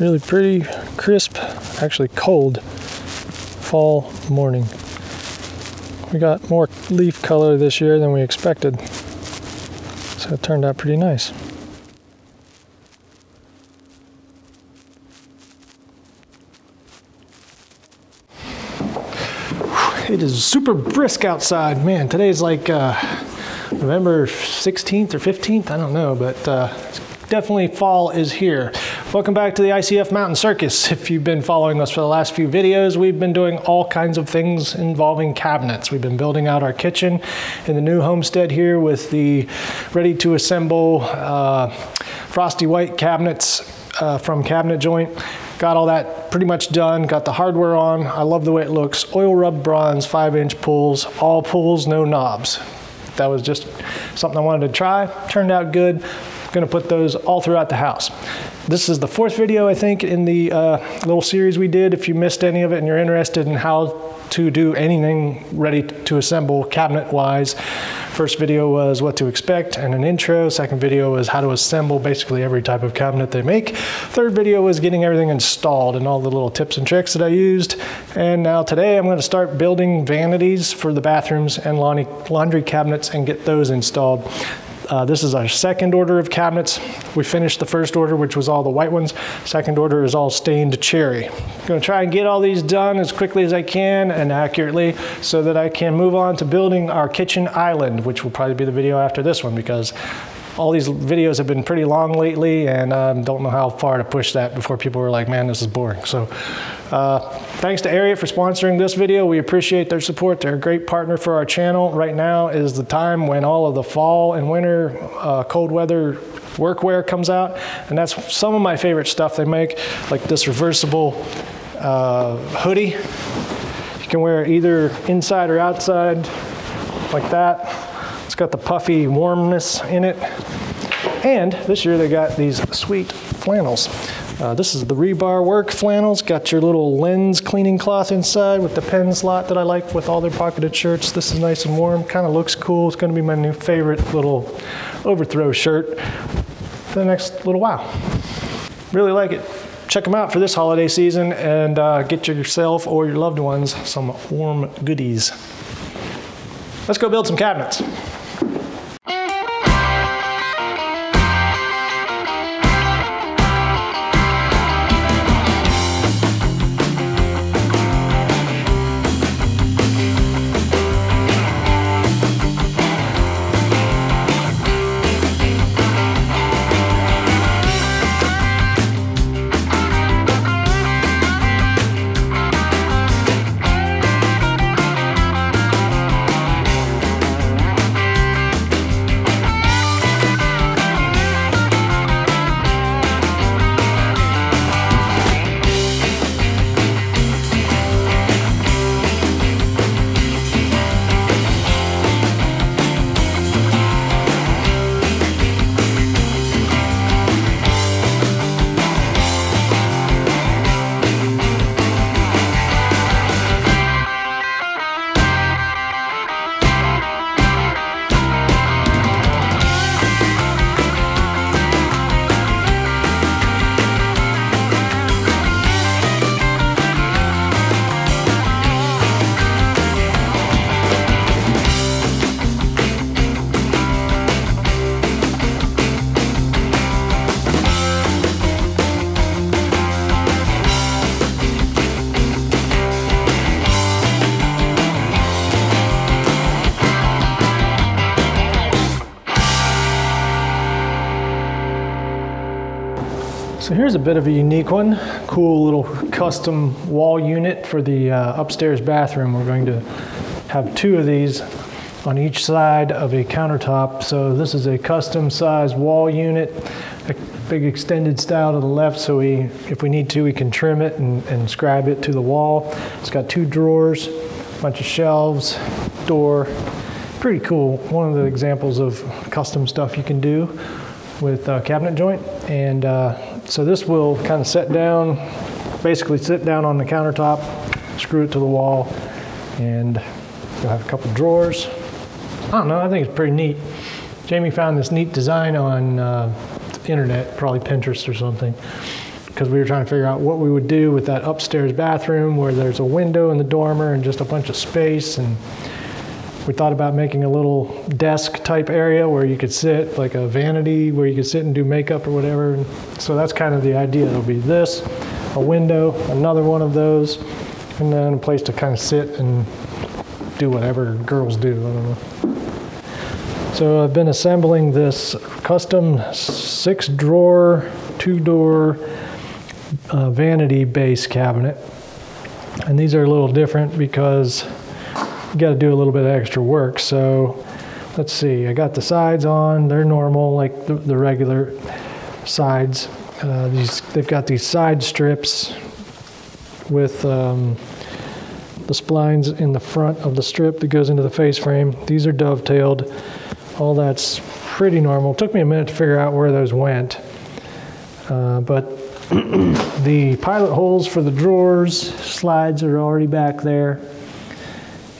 Really pretty, crisp, actually cold fall morning. We got more leaf color this year than we expected, so it turned out pretty nice. It is super brisk outside. Man, today's like November 16th or 15th, I don't know, but definitely fall is here. Welcome back to the ICF Mountain Circus. If you've been following us for the last few videos, we've been doing all kinds of things involving cabinets. We've been building out our kitchen in the new homestead here with the ready-to-assemble frosty white cabinets from Cabinet Joint. Got all that pretty much done, got the hardware on. I love the way it looks. Oil rub bronze, 5-inch pulls, all pulls, no knobs. That was just something I wanted to try. Turned out good. Gonna put those all throughout the house. This is the fourth video, I think, in the little series we did. If you missed any of it and you're interested in how to do anything ready to assemble cabinet-wise, first video was what to expect and an intro. Second video was how to assemble basically every type of cabinet they make. Third video was getting everything installed and all the little tips and tricks that I used. And now today I'm going to start building vanities for the bathrooms and laundry cabinets and get those installed. This is our second order of cabinets. We finished the first order, which was all the white ones. Second order is all stained cherry. I'm gonna try and get all these done as quickly as I can and accurately so that I can move on to building our kitchen island, which will probably be the video after this one because all these videos have been pretty long lately and I don't know how far to push that before people were like, man, this is boring. So thanks to Ariat for sponsoring this video. We appreciate their support. They're a great partner for our channel. Right now is the time when all of the fall and winter cold weather workwear comes out. And that's some of my favorite stuff they make, like this reversible hoodie. You can wear it either inside or outside like that. It's got the puffy warmness in it. And this year they got these sweet flannels. This is the rebar work flannels. Got your little lens cleaning cloth inside with the pen slot that I like with all their pocketed shirts. This is nice and warm, kind of looks cool. It's gonna be my new favorite little overthrow shirt for the next little while. Really like it. Check them out for this holiday season and get yourself or your loved ones some warm goodies. Let's go build some cabinets. So here's a bit of a unique one, cool little custom wall unit for the upstairs bathroom. We're going to have two of these on each side of a countertop. So this is a custom sized wall unit, a big extended style to the left. So if we need to, we can trim it and scribe it to the wall. It's got two drawers, a bunch of shelves, door. Pretty cool. One of the examples of custom stuff you can do with Cabinet Joint. And so this will kind of set down, basically sit down on the countertop, screw it to the wall, and you'll have a couple drawers. I don't know, I think it's pretty neat. Jamie found this neat design on the internet, probably Pinterest or something. because we were trying to figure out what we would do with that upstairs bathroom where there's a window in the dormer and just a bunch of space. And we thought about making a little desk type area where you could sit, like a vanity where you could sit and do makeup or whatever. And so that's kind of the idea. It'll be this, a window, another one of those, and then a place to kind of sit and do whatever girls do, I don't know. So I've been assembling this custom 6-drawer, 2-door vanity base cabinet. And these are a little different because you gotta do a little bit of extra work. So let's see, I got the sides on, they're normal, like the regular sides. They've got these side strips with the splines in the front of the strip that goes into the face frame. These are dovetailed. All that's pretty normal. It took me a minute to figure out where those went. But the pilot holes for the drawers, slides are already back there.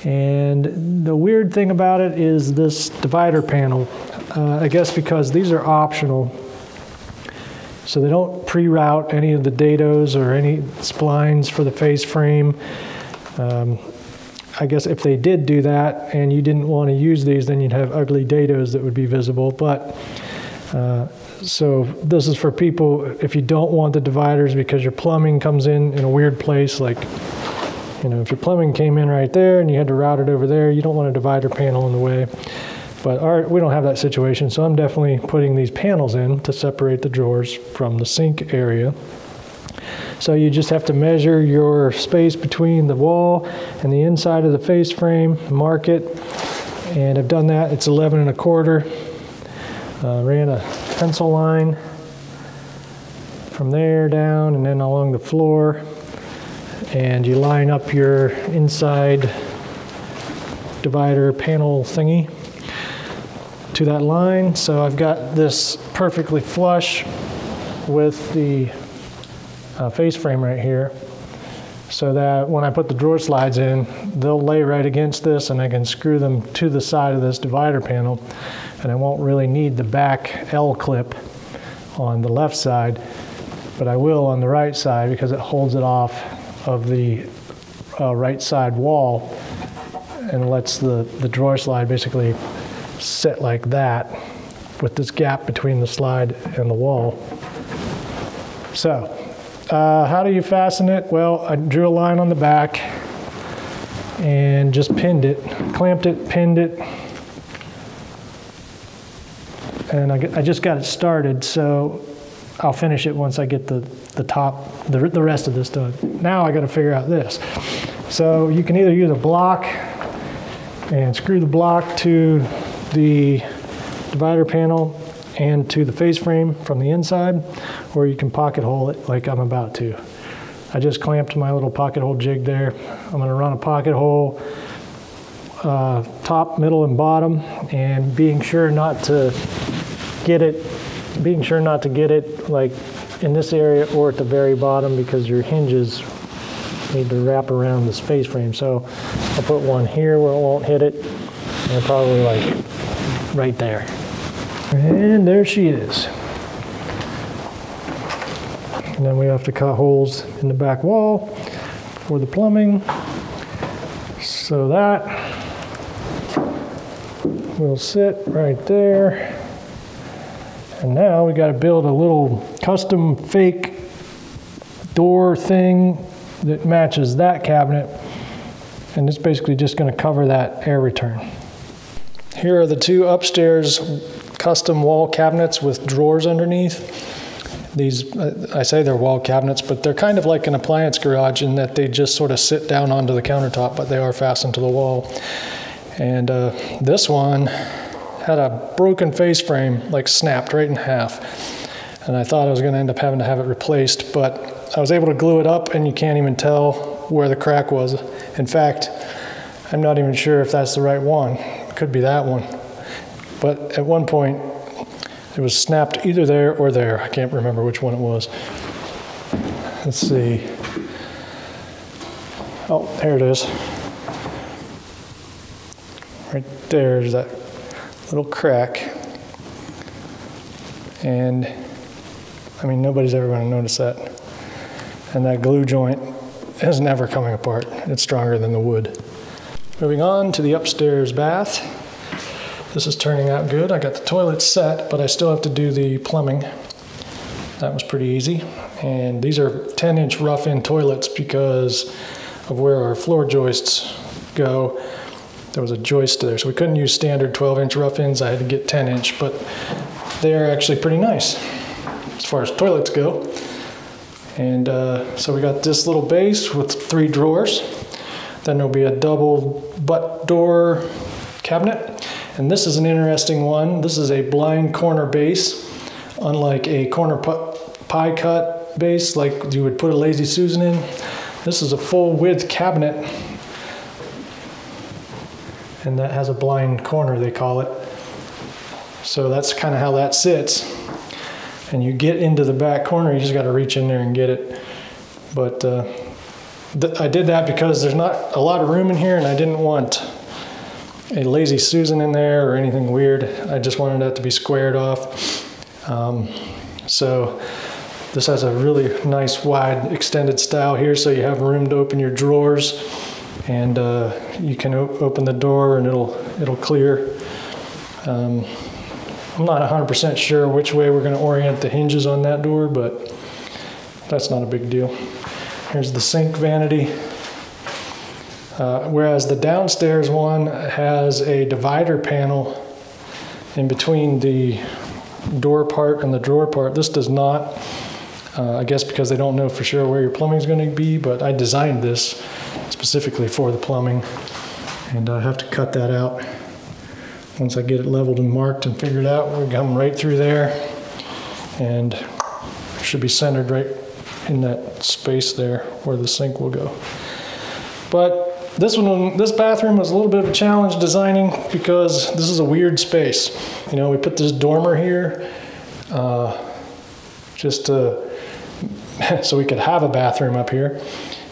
And the weird thing about it is this divider panel. I guess because these are optional, so they don't pre-route any of the dados or any splines for the face frame. I guess if they did do that and you didn't want to use these, then you'd have ugly dados that would be visible. But so this is for people, if you don't want the dividers because your plumbing comes in a weird place, like, you know, if your plumbing came in right there and you had to route it over there, you don't want a divider panel in the way. But we don't have that situation, so I'm definitely putting these panels in to separate the drawers from the sink area. So you just have to measure your space between the wall and the inside of the face frame, mark it, and I've done that. It's 11 1/4. Ran a pencil line from there down and then along the floor, and you line up your inside divider panel thingy to that line. So I've got this perfectly flush with the face frame right here, so that when I put the drawer slides in, they'll lay right against this and I can screw them to the side of this divider panel, and I won't really need the back L clip on the left side, but I will on the right side because it holds it off of the right side wall and lets the drawer slide basically sit like that with this gap between the slide and the wall. So how do you fasten it? Well, I drew a line on the back and just pinned it, clamped it, pinned it, and I just got it started, so I'll finish it once I get the rest of this done. Now I got to figure out this. So you can either use a block and screw the block to the divider panel and to the face frame from the inside, or you can pocket hole it like I'm about to. I just clamped my little pocket hole jig there. I'm gonna run a pocket hole top, middle, and bottom, and being sure not to get it like in this area or at the very bottom, because your hinges need to wrap around this face frame. So I'll put one here where it won't hit it, and probably like right there. And there she is. And then we have to cut holes in the back wall for the plumbing, so that will sit right there. And now we got to build a little custom fake door thing that matches that cabinet, and it's basically just going to cover that air return. Here are the two upstairs custom wall cabinets with drawers underneath. These, I say they're wall cabinets, but they're kind of like an appliance garage in that they just sort of sit down onto the countertop, but they are fastened to the wall. And this one had a broken face frame, like snapped right in half. And I thought I was going to end up having to have it replaced, but I was able to glue it up, and you can't even tell where the crack was. In fact, I'm not even sure if that's the right one. Could be that one, but at one point it was snapped either there or there. I can't remember which one it was. Let's see. Oh, there it is. Right there's that little crack, and I mean nobody's ever going to notice that. and that glue joint is never coming apart. It's stronger than the wood. Moving on to the upstairs bath. This is turning out good. I got the toilet set, but I still have to do the plumbing. That was pretty easy. And these are 10-inch rough-in toilets because of where our floor joists go. There was a joist there, so we couldn't use standard 12-inch rough-ins. I had to get 10-inch, but they're actually pretty nice as far as toilets go. And so we got this little base with 3 drawers. Then there'll be a double butt door cabinet. And this is an interesting one. This is a blind corner base, unlike a corner pie cut base like you would put a Lazy Susan in. This is a full width cabinet, and that has a blind corner, they call it. So that's kind of how that sits. And you get into the back corner, you just gotta reach in there and get it. But I did that because there's not a lot of room in here, and I didn't want a Lazy Susan in there or anything weird. I just wanted that to be squared off. So this has a really nice wide extended style here, so you have room to open your drawers, and you can open the door and it'll clear. I'm not 100% sure which way we're going to orient the hinges on that door, but that's not a big deal. Here's the sink vanity. Whereas the downstairs one has a divider panel in between the door part and the drawer part. This does not, I guess because they don't know for sure where your plumbing is going to be, but I designed this specifically for the plumbing, and I have to cut that out. Once I get it leveled and marked and figured out, we'll come right through there, and it should be centered right in that space there where the sink will go. But this bathroom was a little bit of a challenge designing because this is a weird space. You know, we put this dormer here just to, so we could have a bathroom up here.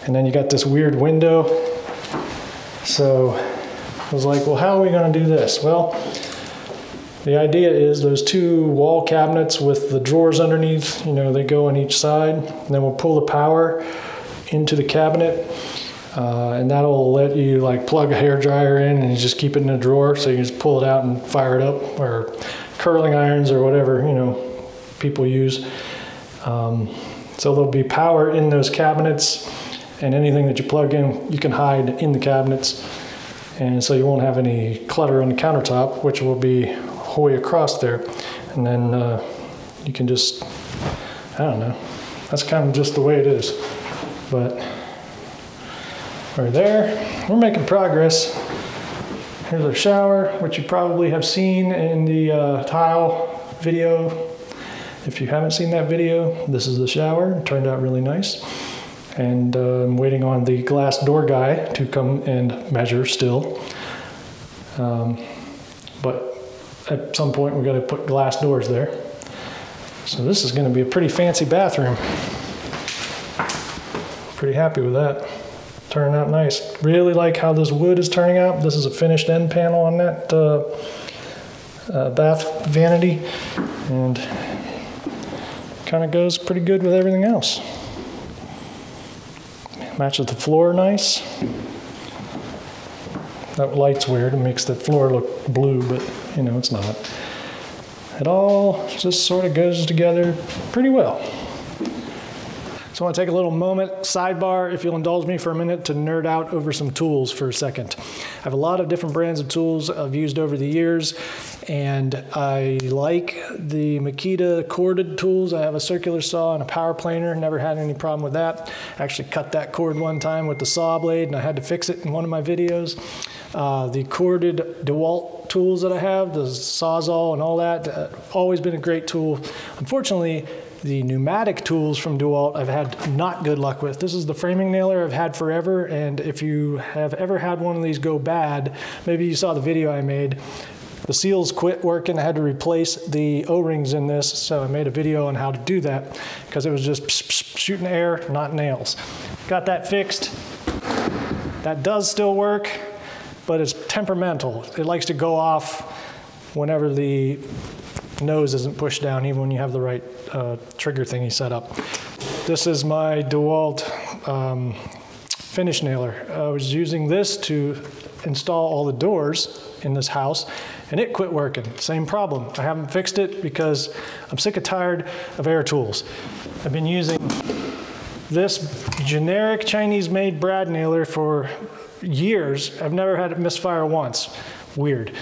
And then you got this weird window. So I was like, well, how are we gonna do this? Well, the idea is those 2 wall cabinets with the drawers underneath, you know, they go on each side, and then we'll pull the power into the cabinet, and that'll let you like plug a hairdryer in and you just keep it in a drawer, so you just pull it out and fire it up, or curling irons or whatever, you know, people use. So there'll be power in those cabinets, and anything that you plug in, you can hide in the cabinets. And so you won't have any clutter on the countertop, which will be way across there. And then you can just, I don't know, that's kind of just the way it is. But we're there, we're making progress. Here's our shower, which you probably have seen in the tile video. If you haven't seen that video, this is the shower. It turned out really nice. And I'm waiting on the glass door guy to come and measure still. But at some point we've got to put glass doors there. So this is going to be a pretty fancy bathroom. Pretty happy with that. Turned out nice. Really like how this wood is turning out. This is a finished end panel on that bath vanity, and kind of goes pretty good with everything else. Matches the floor nice. That light's weird, it makes the floor look blue, but you know, it's not. It all just sort of goes together pretty well. So I want to take a little moment, sidebar, if you'll indulge me for a minute, to nerd out over some tools for a second. I have a lot of different brands of tools I've used over the years, and I like the Makita corded tools. I have a circular saw and a power planer, never had any problem with that. I actually cut that cord one time with the saw blade, and I had to fix it in one of my videos. The corded DeWalt tools that I have, the Sawzall and all that, always been a great tool. Unfortunately, the pneumatic tools from DeWalt I've had not good luck with. This is the framing nailer I've had forever, and if you have ever had one of these go bad, maybe you saw the video I made. The seals quit working. I had to replace the O-rings in this, so I made a video on how to do that because it was just shooting air, not nails. Got that fixed. That does still work, but it's temperamental. It likes to go off whenever the nose isn't pushed down, even when you have the right trigger thingy set up. This is my DeWalt finish nailer. I was using this to install all the doors in this house, and it quit working. Same problem. I haven't fixed it because I'm sick and tired of air tools. I've been using this generic Chinese-made brad nailer for years. I've never had it misfire once. Weird.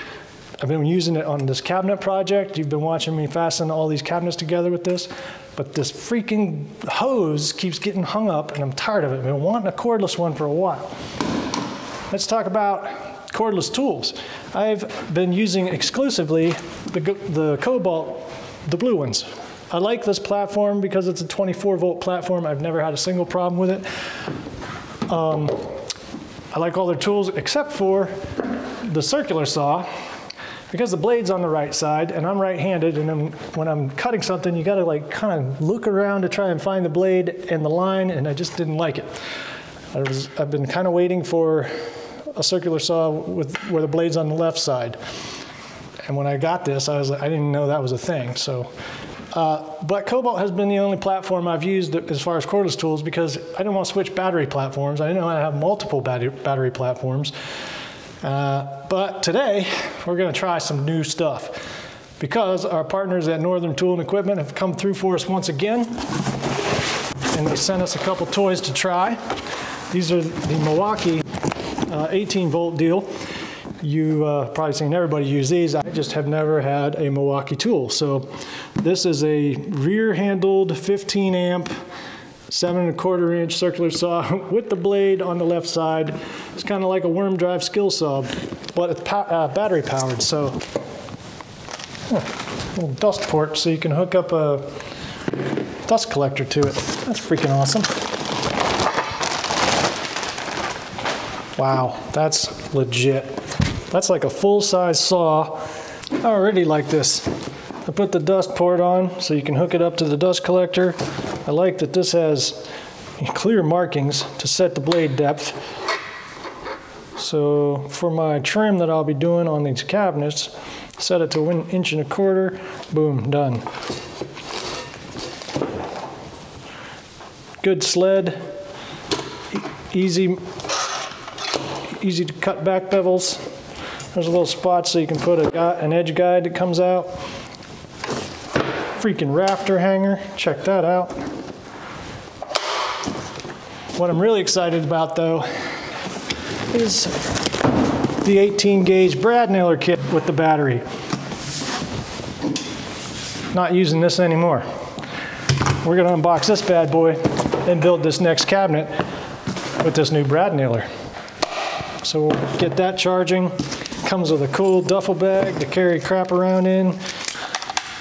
I've been using it on this cabinet project. You've been watching me fasten all these cabinets together with this, but this freaking hose keeps getting hung up and I'm tired of it. I've been wanting a cordless one for a while. Let's talk about cordless tools. I've been using exclusively the Cobalt, the blue ones. I like this platform because it's a 24-volt platform. I've never had a single problem with it. I like all their tools except for the circular saw, because the blade's on the right side and I'm right-handed, and when I'm cutting something, you gotta like kind of look around to try and find the blade and the line, and I just didn't like it. I've been kind of waiting for a circular saw with where the blade's on the left side. And when I got this, I was like, I didn't know that was a thing. So, but Cobalt has been the only platform I've used as far as cordless tools, because I didn't want to switch battery platforms. I didn't know how to have multiple battery platforms. But today, we're going to try some new stuff, because our partners at Northern Tool and Equipment have come through for us once again, and they sent us a couple toys to try. These are the Milwaukee 18-volt deal. You've probably seen everybody use these. I just have never had a Milwaukee tool. So this is a rear-handled 15-amp 7 1/4 inch circular saw with the blade on the left side. It's kind of like a worm drive skill saw, but it's battery powered. So a little dust port, so you can hook up a dust collector to it. That's freaking awesome. Wow, that's legit. That's like a full-size saw. I already like this. I put the dust port on so you can hook it up to the dust collector. I like that this has clear markings to set the blade depth. So for my trim that I'll be doing on these cabinets, set it to 1 1/4 inches, boom, done. Good sled, easy to cut back bevels. There's a little spot so you can put an edge guide that comes out. Freaking rafter hanger, check that out. What I'm really excited about though is the 18 gauge brad nailer kit with the battery. Not using this anymore. We're gonna unbox this bad boy and build this next cabinet with this new brad nailer. So we'll get that charging. Comes with a cool duffel bag to carry crap around in.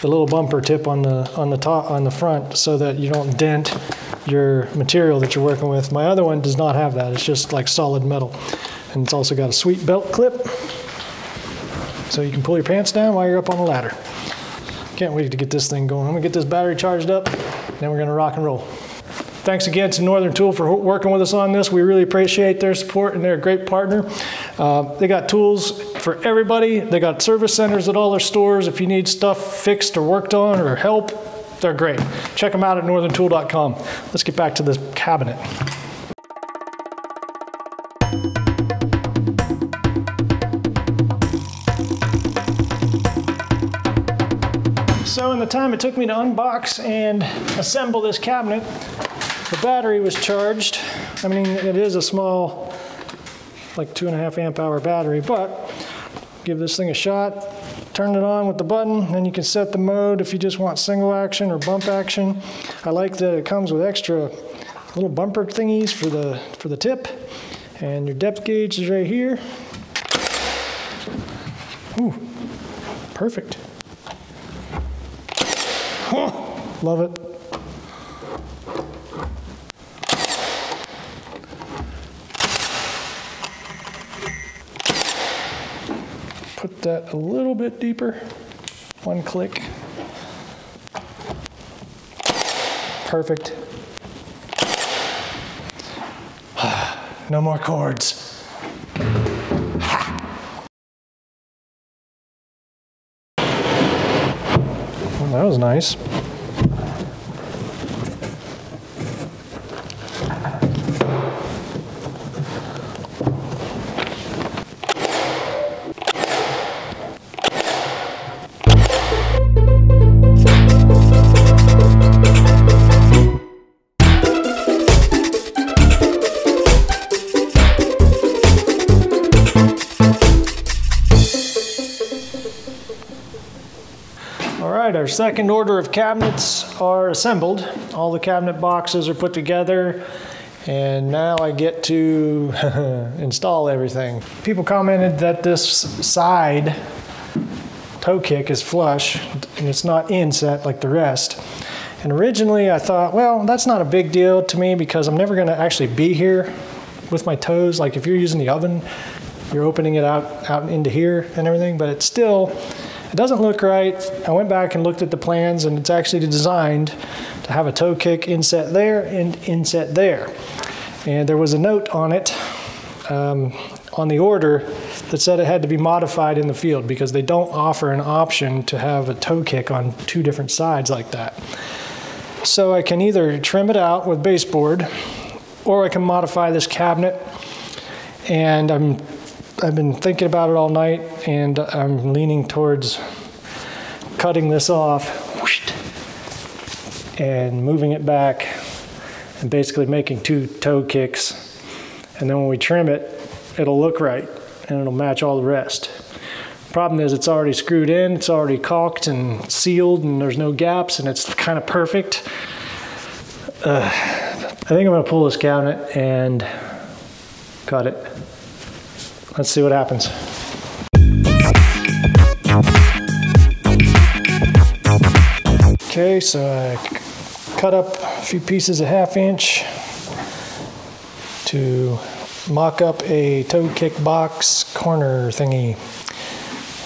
The little bumper tip on the front so that you don't dent your material that you're working with. My other one does not have that. It's just like solid metal, and it's also got a sweet belt clip, so you can pull your pants down while you're up on the ladder. Can't wait to get this thing going. I'm gonna get this battery charged up, then we're gonna rock and roll. Thanks again to Northern Tool for working with us on this. We really appreciate their support, and they're a great partner. They got tools for everybody. They got service centers at all their stores. If you need stuff fixed or worked on or help, they're great. Check them out at northerntool.com. Let's get back to this cabinet. So in the time it took me to unbox and assemble this cabinet, the battery was charged. I mean, it is a small, like 2.5 amp hour battery, but give this thing a shot, turn it on with the button, and you can set the mode if you just want single action or bump action. I like that it comes with extra little bumper thingies for the tip, and your depth gauge is right here. Ooh, perfect. Oh, love it. Put that a little bit deeper. One click. Perfect. No more cords. Ha. Well, that was nice. our second order of cabinets are assembled. All the cabinet boxes are put together, and now I get to install everything. People commented that this side toe kick is flush, and it's not inset like the rest. And originally I thought, well, that's not a big deal to me because I'm never gonna actually be here with my toes. Like if you're using the oven, you're opening it out into here and everything, but it's still, it doesn't look right. I went back and looked at the plans, and it's actually designed to have a toe kick inset there and inset there. And there was a note on it, on the order, that said it had to be modified in the field because they don't offer an option to have a toe kick on two different sides like that. So I can either trim it out with baseboard, or I can modify this cabinet. And I've been thinking about it all night, and I'm leaning towards cutting this off and moving it back and basically making two toe kicks. And then when we trim it, it'll look right and it'll match all the rest. Problem is, it's already screwed in, it's already caulked and sealed, and there's no gaps, and it's kind of perfect. I think I'm gonna pull this cabinet and cut it. Let's see what happens. Okay, so I cut up a few pieces, a 1/2 inch, to mock up a toe kick box corner thingy.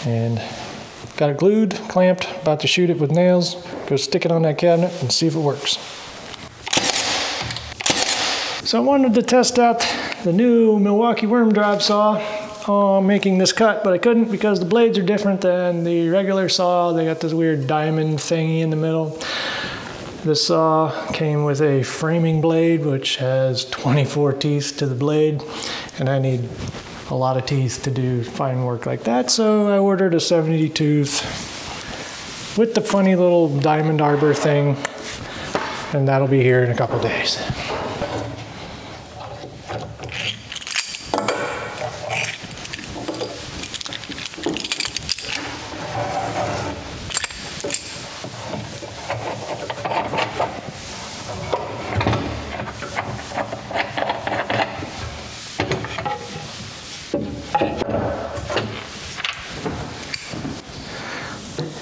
And got it glued, clamped, about to shoot it with nails. Go stick it on that cabinet and see if it works. So I wanted to test out the new Milwaukee worm drive saw on making this cut, but I couldn't because the blades are different than the regular saw. They got this weird diamond thingy in the middle. This saw came with a framing blade, which has 24 teeth to the blade, and I need a lot of teeth to do fine work like that, so I ordered a 70 tooth with the funny little diamond arbor thing, and that'll be here in a couple days.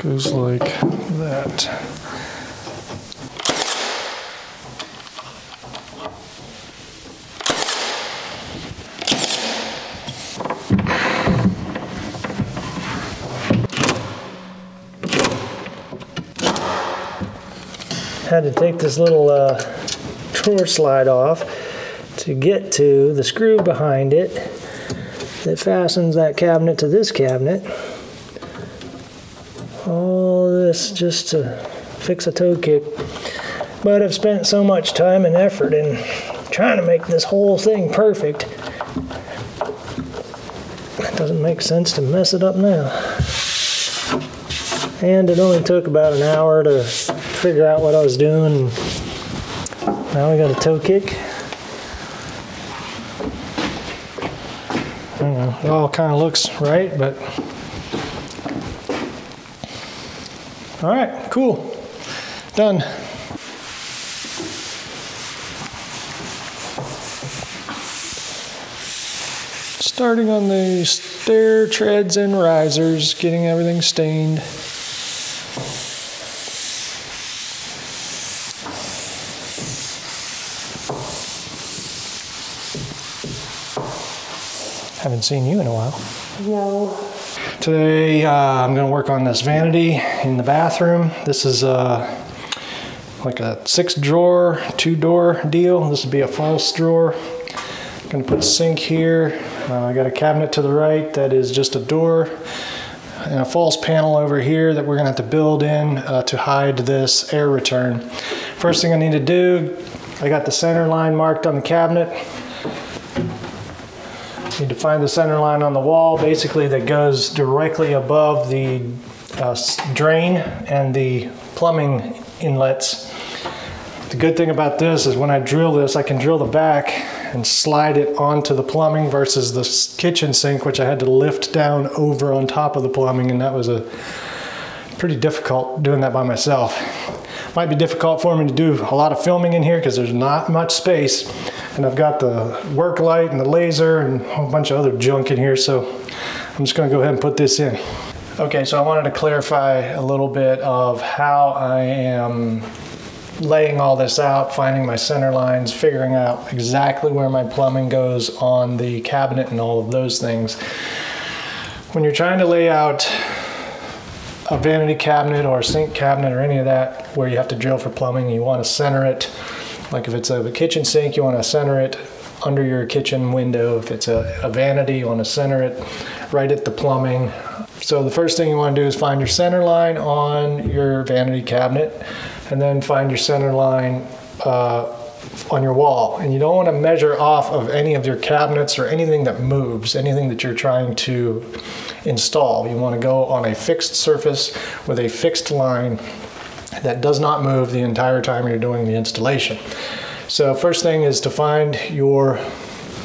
Goes like that. Had to take this little drawer slide off to get to the screw behind it that fastens that cabinet to this cabinet. Just to fix a toe kick, but I've spent so much time and effort in trying to make this whole thing perfect, it doesn't make sense to mess it up now. And it only took about an hour to figure out what I was doing. Now we got a toe kick. I don't know, it all kind of looks right, but all right, cool, done. Starting on the stair treads and risers, getting everything stained. Haven't seen you in a while. No. Today, I'm gonna work on this vanity in the bathroom. This is like a 6-drawer, 2-door deal. This would be a false drawer. I'm gonna put a sink here. I got a cabinet to the right that is just a door, and a false panel over here that we're gonna have to build in to hide this air return. First thing I need to do, I got the center line marked on the cabinet. Need to find the center line on the wall, basically, that goes directly above the drain and the plumbing inlets. The good thing about this is when I drill this, I can drill the back and slide it onto the plumbing versus the kitchen sink, which I had to lift down over on top of the plumbing, and that was a pretty difficult doing that by myself. Might be difficult for me to do a lot of filming in here because there's not much space, and I've got the work light and the laser and a whole bunch of other junk in here, so I'm just gonna go ahead and put this in. Okay, so I wanted to clarify a little bit of how I am laying all this out, finding my center lines, figuring out exactly where my plumbing goes on the cabinet and all of those things. When you're trying to lay out a vanity cabinet or a sink cabinet or any of that where you have to drill for plumbing, you want to center it. Like if it's a kitchen sink, you want to center it under your kitchen window. If it's a vanity, you want to center it right at the plumbing. So the first thing you want to do is find your center line on your vanity cabinet, and then find your center line on your wall. And you don't want to measure off of any of your cabinets or anything that moves, anything that you're trying to install. You want to go on a fixed surface with a fixed line that does not move the entire time you're doing the installation. So first thing is to find your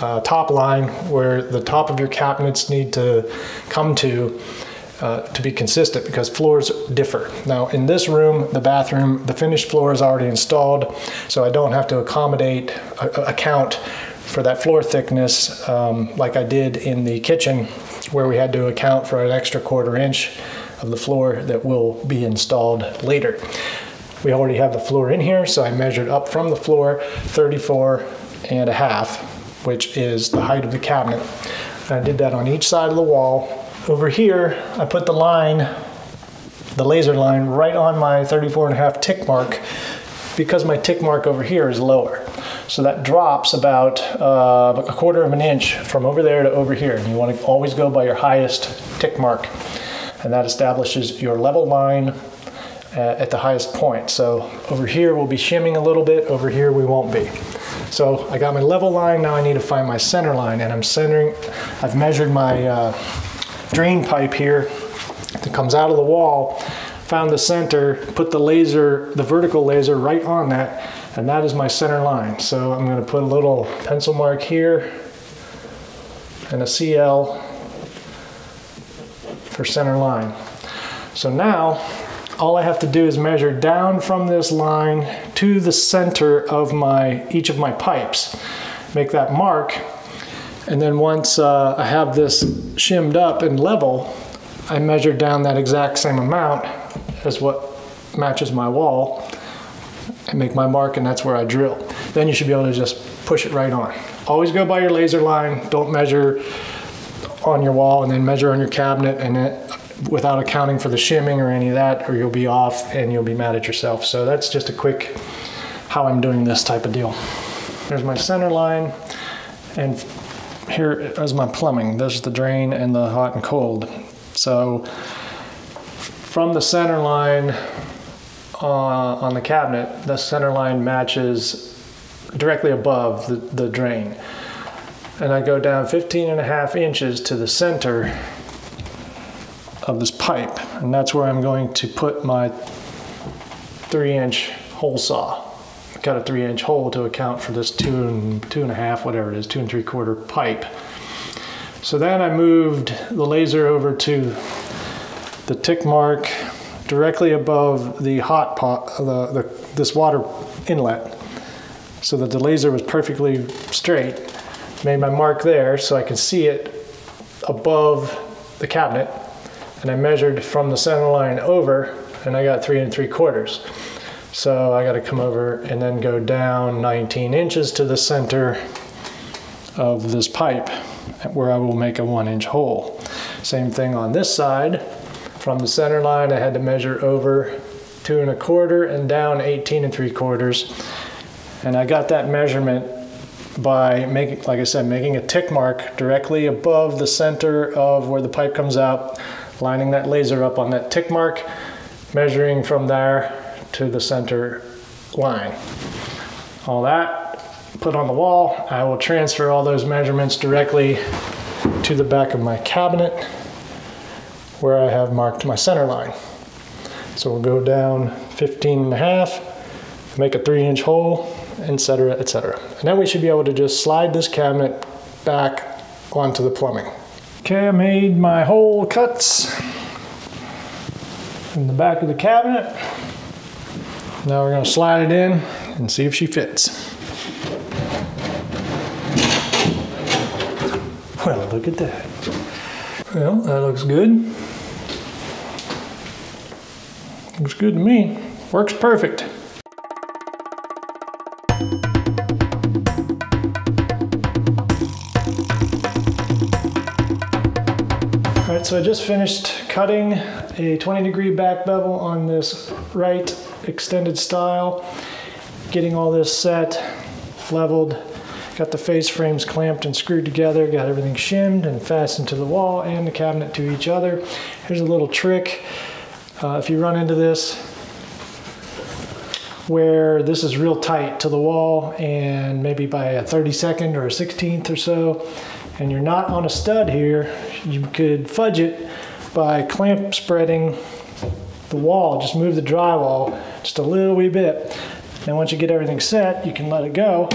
top line where the top of your cabinets need to come to be consistent, because floors differ. Now in this room, the bathroom, the finished floor is already installed, so I don't have to account for that floor thickness like I did in the kitchen, where we had to account for an extra 1/4 inch of the floor that will be installed later. We already have the floor in here, so I measured up from the floor 34.5, which is the height of the cabinet. I did that on each side of the wall. Over here, I put the line, the laser line, right on my 34.5 tick mark, because my tick mark over here is lower. So that drops about 1/4 inch from over there to over here. And you want to always go by your highest tick mark. And that establishes your level line at the highest point. So over here we'll be shimming a little bit, over here we won't be. So I got my level line, now I need to find my center line, and I'm centering, I've measured my drain pipe here that comes out of the wall, found the center, put the laser, the vertical laser right on that, and that is my center line. So I'm gonna put a little pencil mark here and a CL for center line. So now all I have to do is measure down from this line to the center of each of my pipes, make that mark, and then once I have this shimmed up and level, I measure down that exact same amount as what matches my wall and make my mark, and that's where I drill. Then you should be able to just push it right on. Always go by your laser line, don't measure on your wall and then measure on your cabinet and without accounting for the shimming or any of that, or you'll be off and you'll be mad at yourself. So that's just a quick how I'm doing this type of deal. There's my center line, and here is my plumbing. This is the drain and the hot and cold. So from the center line on the cabinet, the center line matches directly above the drain. And I go down 15.5 inches to the center of this pipe. And that's where I'm going to put my 3-inch hole saw. I've got a 3-inch hole to account for this 2 and 2.5, whatever it is, 2 3/4 pipe. So then I moved the laser over to the tick mark directly above the hot pot, this water inlet, so that the laser was perfectly straight. Made my mark there so I could see it above the cabinet, and I measured from the center line over, and I got 3 3/4. So I got to come over and then go down 19 inches to the center of this pipe, where I will make a 1-inch hole. Same thing on this side. From the center line, I had to measure over 2 1/4 and down 18 3/4, and I got that measurement by making, like I said, making a tick mark directly above the center of where the pipe comes out, lining that laser up on that tick mark, measuring from there to the center line. All that put on the wall. I will transfer all those measurements directly to the back of my cabinet where I have marked my center line. So we'll go down 15.5, make a 3-inch hole, etc., etc. And now we should be able to just slide this cabinet back onto the plumbing. Okay, I made my hole cuts. from the back of the cabinet. Now we're going to slide it in and see if she fits. Well, look at that. Well, that looks good. Looks good to me. Works perfect. All right, so I just finished cutting a 20-degree back bevel on this right extended style, getting all this set, leveled, got the face frames clamped and screwed together, got everything shimmed and fastened to the wall and the cabinet to each other. Here's a little trick. If you run into this, where this is real tight to the wall and maybe by a 32nd or a 16th or so, and you're not on a stud here, you could fudge it by clamp spreading the wall. Just move the drywall just a little wee bit. Now once you get everything set, you can let it go.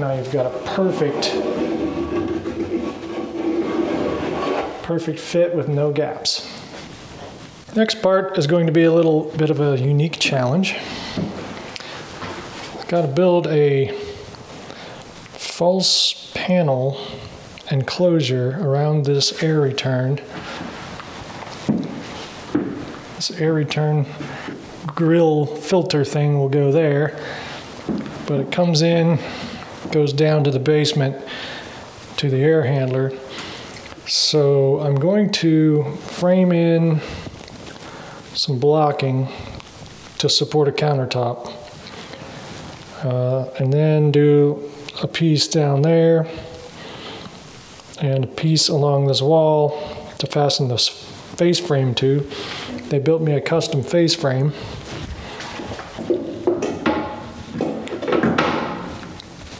Now you've got a perfect fit with no gaps. Next part is going to be a little bit of a unique challenge. I've got to build a false panel enclosure around this air return. This air return grill filter thing will go there, but it comes in, goes down to the basement to the air handler. So I'm going to frame in some blocking to support a countertop, and then do a piece down there and a piece along this wall to fasten this face frame to. They built me a custom face frame.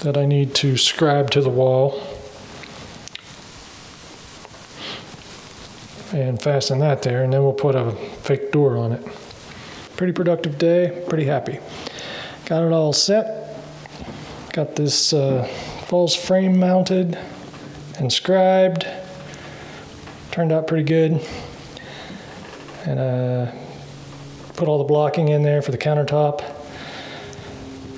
That I need to scribe to the wall and fasten that there, and then we'll put a fake door on it. Pretty productive day, pretty happy. Got it all set. Got this false frame mounted and scribed. Turned out pretty good. And put all the blocking in there for the countertop.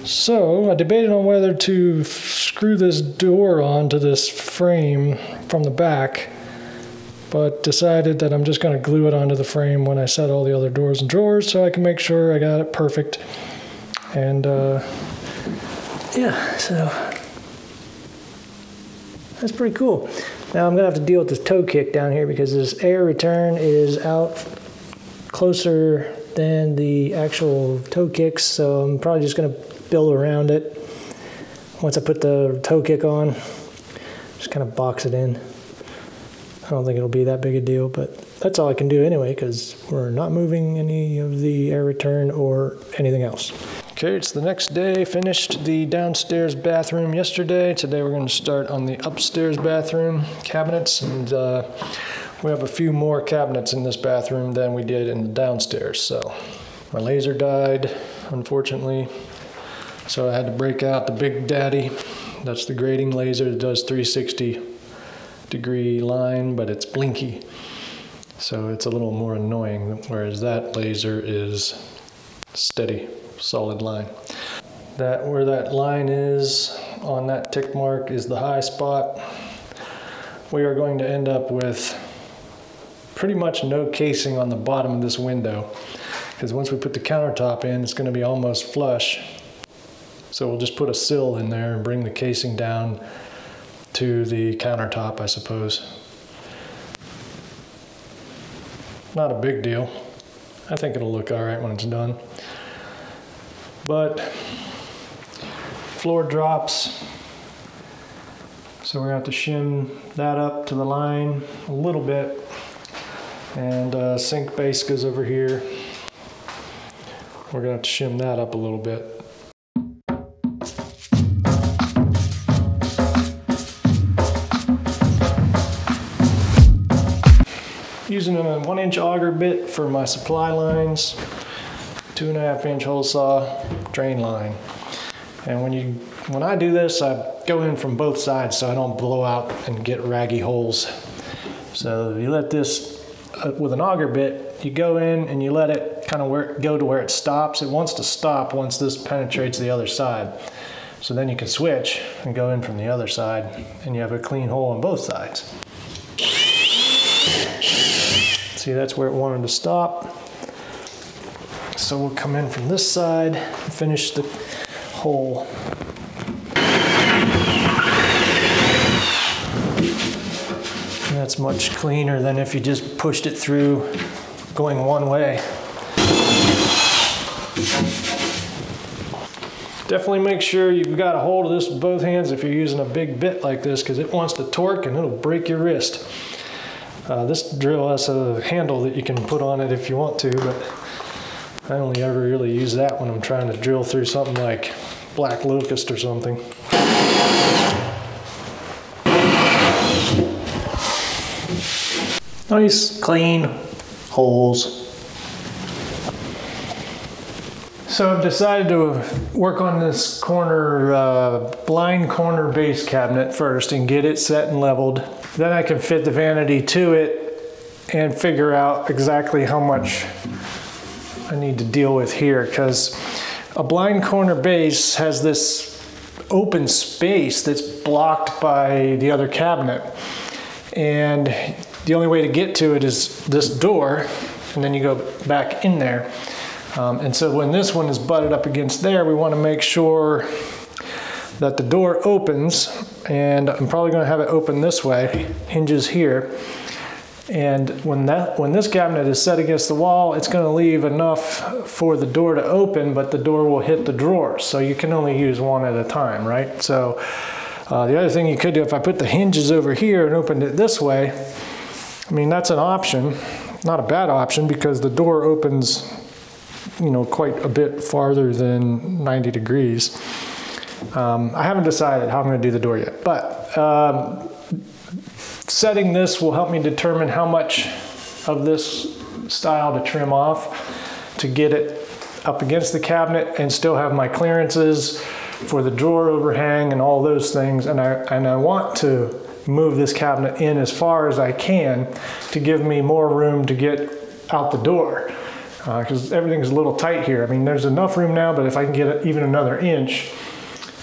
So I debated on whether to screw this door onto this frame from the back, but decided that I'm just going to glue it onto the frame when I set all the other doors and drawers so I can make sure I got it perfect. And yeah, so that's pretty cool. Now I'm going to have to deal with this toe kick down here because this air return is out closer than the actual toe kicks, so I'm probably just going to build around it. Once I put the toe kick on, just kind of box it in. I don't think it'll be that big a deal, but that's all I can do anyway because we're not moving any of the air return or anything else. Okay, it's the next day. Finished the downstairs bathroom yesterday. Today we're going to start on the upstairs bathroom cabinets, and we have a few more cabinets in this bathroom than we did in the downstairs. So my laser died, unfortunately, so I had to break out the Big Daddy. That's the grating laser that does 360-degree line, but it's blinky, so it's a little more annoying, whereas that laser is steady, solid line. That where that line is on that tick mark is the high spot. We are going to end up with pretty much no casing on the bottom of this window, because once we put the countertop in, it's going to be almost flush. So we'll just put a sill in there and bring the casing down to the countertop, I suppose. Not a big deal. I think it'll look all right when it's done. But floor drops, so we're going to have to shim that up to the line a little bit. And sink base goes over here. We're gonna have to shim that up a little bit. Using a 1-inch auger bit for my supply lines, 2.5-inch hole saw, drain line. And when I do this, I go in from both sides so I don't blow out and get raggy holes. So you let this with an auger bit, you go in and you let it kind of go to where it stops. It wants to stop once this penetrates the other side. So then you can switch and go in from the other side, and you have a clean hole on both sides. See, that's where it wanted to stop. So we'll come in from this side and finish the hole. And that's much cleaner than if you just pushed it through going one way. Definitely make sure you've got a hold of this with both hands if you're using a big bit like this, because it wants to torque and it'll break your wrist. This drill has a handle that you can put on it if you want to, but I only ever really use that when I'm trying to drill through something like black locust or something. Nice clean holes. So I've decided to work on this corner, blind corner base cabinet first and get it set and leveled. Then I can fit the vanity to it and figure out exactly how much I need to deal with here, because a blind corner base has this open space that's blocked by the other cabinet. And the only way to get to it is this door, and then you go back in there. And so when this one is butted up against there, we want to make sure that the door opens, and I'm probably going to have it open this way, hinges here. And when this cabinet is set against the wall, it's going to leave enough for the door to open, but the door will hit the drawers. So you can only use one at a time, right? So the other thing you could do, if I put the hinges over here and opened it this way, I mean, that's an option, not a bad option, because the door opens, you know, quite a bit farther than 90 degrees. I haven't decided how I'm going to do the door yet, but setting this will help me determine how much of this style to trim off to get it up against the cabinet and still have my clearances for the drawer overhang and all those things. And I want to move this cabinet in as far as I can to give me more room to get out the door. Because everything's a little tight here. I mean, there's enough room now, but if I can get even another inch,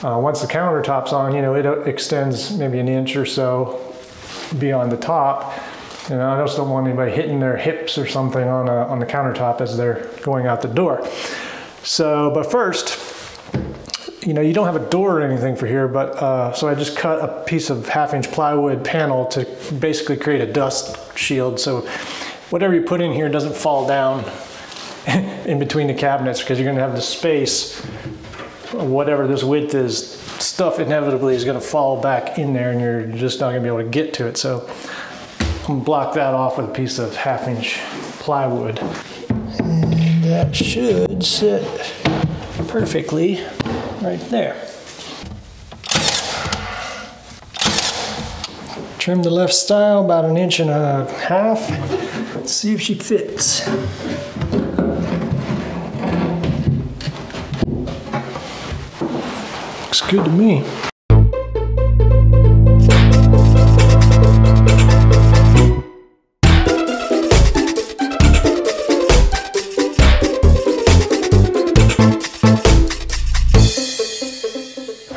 once the countertop's on, you know, it extends maybe an inch or so beyond the top. You know, I just don't want anybody hitting their hips or something on the countertop as they're going out the door. So, but first, you know, you don't have a door or anything for here, but so I just cut a piece of half-inch plywood panel to basically create a dust shield, so whatever you put in here doesn't fall down in between the cabinets, because you're going to have the space, whatever this width is, stuff inevitably is going to fall back in there and you're just not going to be able to get to it. So I'm going to block that off with a piece of half-inch plywood. And that should sit perfectly right there. Trim the left style about an inch and a half. Let's see if she fits. Looks good to me. All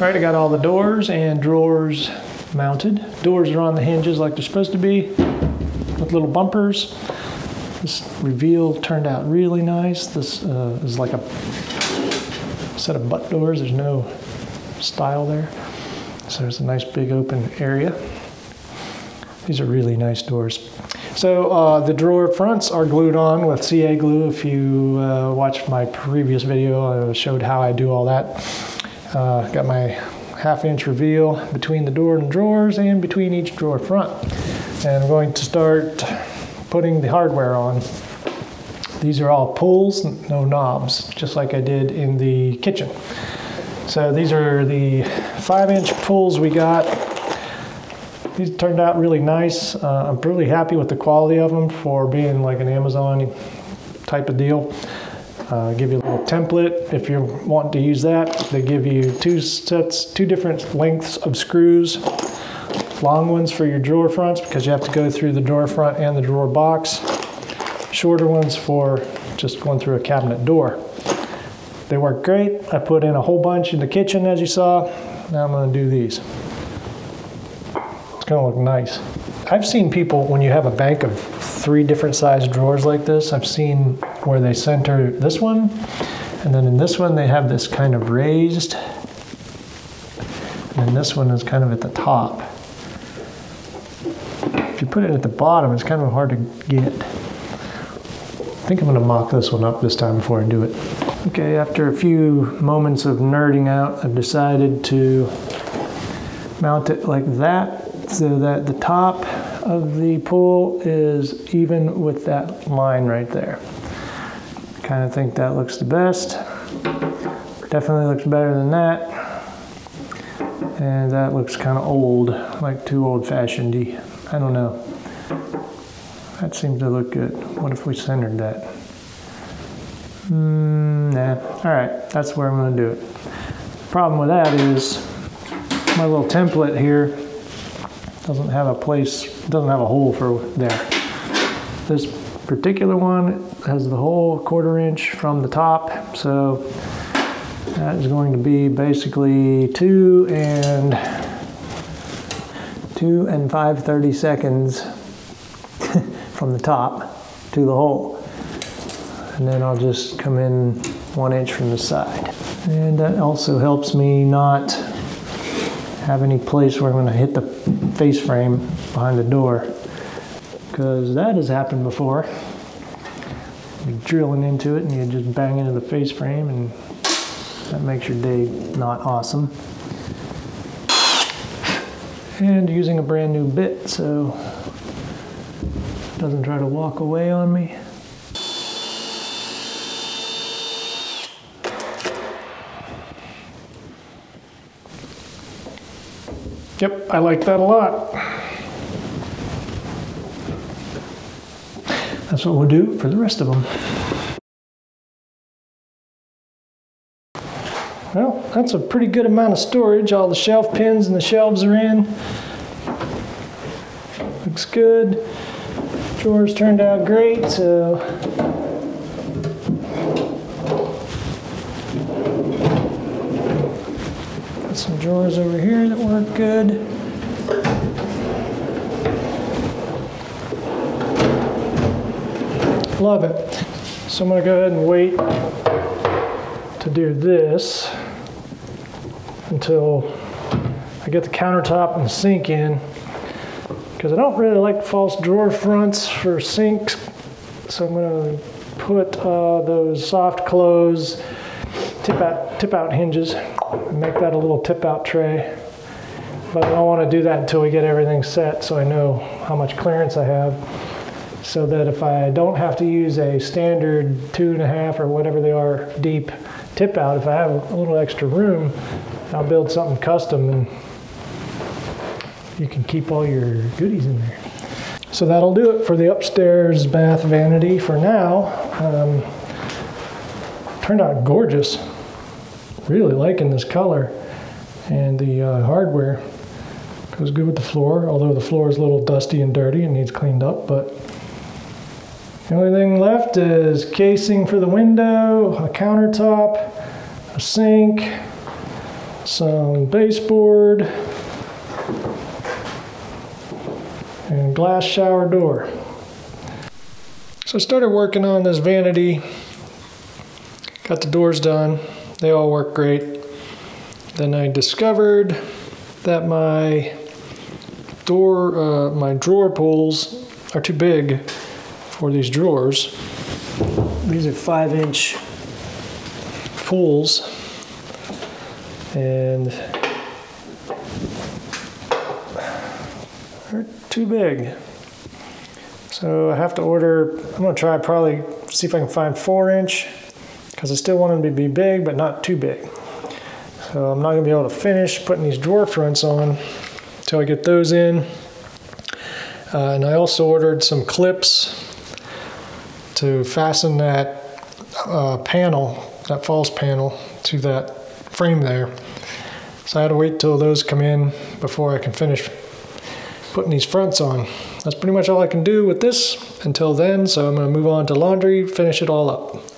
right, I got all the doors and drawers mounted. Doors are on the hinges like they're supposed to be, with little bumpers. This reveal turned out really nice. This is like a set of butt doors. There's no style there. So there's a nice big open area. These are really nice doors. So the drawer fronts are glued on with CA glue. If you watched my previous video, I showed how I do all that. Got my half-inch reveal between the door and drawers and between each drawer front. And I'm going to start putting the hardware on. These are all pulls, no knobs, just like I did in the kitchen. So these are the 5-inch pulls we got. These turned out really nice. I'm really happy with the quality of them for being like an Amazon type of deal. Give you a little template if you want to use that. They give you two different lengths of screws. Long ones for your drawer fronts, because you have to go through the drawer front and the drawer box. shorter ones for just going through a cabinet door. They work great. I put in a whole bunch in the kitchen, as you saw. Now I'm gonna do these. It's gonna look nice. I've seen people, when you have a bank of three different sized drawers like this, I've seen where they center this one, and then in this one they have this kind of raised, and this one is kind of at the top. If you put it at the bottom, it's kind of hard to get. I think I'm gonna mock this one up this time before I do it. Okay, after a few moments of nerding out, I've decided to mount it like that, so that the top of the pool is even with that line right there. Kind of think that looks the best. Definitely looks better than that. And that looks kind of old, like too old-fashioned-y. I don't know. That seems to look good. What if we centered that? Nah. All right, that's where I'm gonna do it. Problem with that is my little template here doesn't have a place, doesn't have a hole for there. This particular one has the whole 1/4 inch from the top, so that is going to be basically 2 and 5/32 from the top to the hole. And then I'll just come in 1 inch from the side. And that also helps me not have any place where I'm gonna hit the face frame behind the door, because that has happened before. You're drilling into it and you just bang into the face frame, and that makes your day not awesome. And using a brand new bit so it doesn't try to walk away on me. Yep, I like that a lot. That's what we'll do for the rest of them. Well, that's a pretty good amount of storage. All the shelf pins and the shelves are in. Looks good. Drawers turned out great, so. Some drawers over here that work good. Love it. So I'm gonna go ahead and wait to do this until I get the countertop and the sink in, because I don't really like false drawer fronts for sinks. So I'm gonna put those soft close tip out hinges and make that a little tip out tray. But I don't want to do that until we get everything set, so I know how much clearance I have, so that if I don't have to use a standard 2.5 or whatever they are deep tip out, if I have a little extra room, I'll build something custom and you can keep all your goodies in there. So that'll do it for the upstairs bath vanity for now. Turned out gorgeous. Really liking this color, and the hardware goes good with the floor, although the floor is a little dusty and dirty and needs cleaned up. But the only thing left is casing for the window, a countertop, a sink, some baseboard, and a glass shower door. So I started working on this vanity, got the doors done. They all work great. Then I discovered that my drawer pulls are too big for these drawers. These are 5-inch pulls, and they're too big. So I have to order, I'm gonna try probably see if I can find 4-inch. Because I still want them to be big, but not too big. So I'm not going to be able to finish putting these drawer fronts on until I get those in. And I also ordered some clips to fasten that panel, that false panel, to that frame there. So I had to wait till those come in before I can finish putting these fronts on. That's pretty much all I can do with this until then, so I'm going to move on to laundry, finish it all up.